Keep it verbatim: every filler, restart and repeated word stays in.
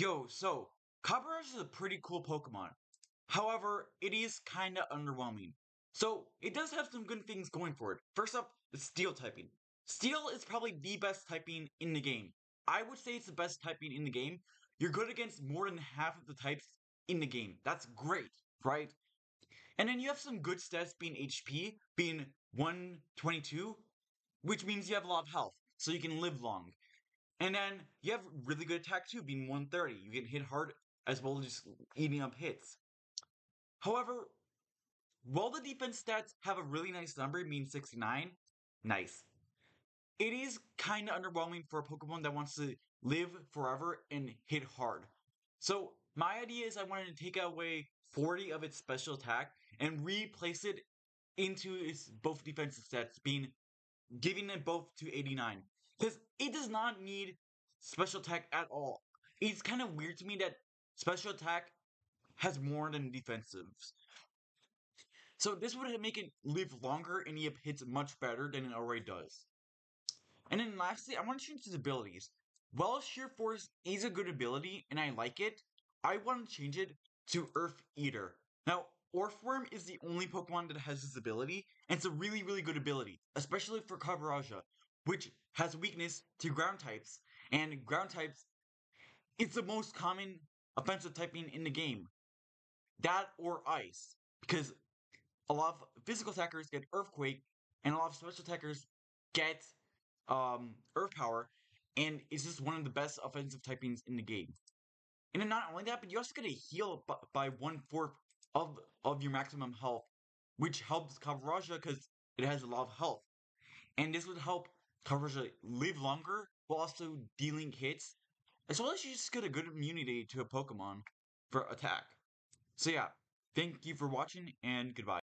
Yo, so, Copperajah is a pretty cool Pokemon. However, it is kinda underwhelming. So, it does have some good things going for it. First up, it's Steel typing. Steel is probably the best typing in the game. I would say it's the best typing in the game. You're good against more than half of the types in the game. That's great, right? And then you have some good stats being H P, being one twenty-two, which means you have a lot of health, so you can live long. And then you have really good attack too, being one thirty. You can hit hard as well as just eating up hits. However, while the defense stats have a really nice number, being sixty-nine, nice. It is kind of underwhelming for a Pokemon that wants to live forever and hit hard. So my idea is I wanted to take away forty of its special attack and replace it into its both defensive stats, being giving it both to eighty-nine. Because it does not need special attack at all. It's kind of weird to me that special attack has more than defensives. So this would make it live longer and E P hits much better than it already does. And then lastly, I want to change its abilities. While Sheer Force is a good ability and I like it, I want to change it to Earth Eater. Now, Orphworm is the only Pokemon that has this ability, and it's a really, really good ability, especially for Copperajah, which has weakness to ground types, and ground types, it's the most common offensive typing in the game. That or ice, because a lot of physical attackers get Earthquake, and a lot of special attackers get um, Earth Power, and it's just one of the best offensive typings in the game. And then not only that, but you also get a heal by one-fourth of, of your maximum health, which helps Copperajah because it has a lot of health. And this would help Copperajah live longer while also dealing hits, as well as you just get a good immunity to a Pokemon for attack. So yeah, thank you for watching and goodbye.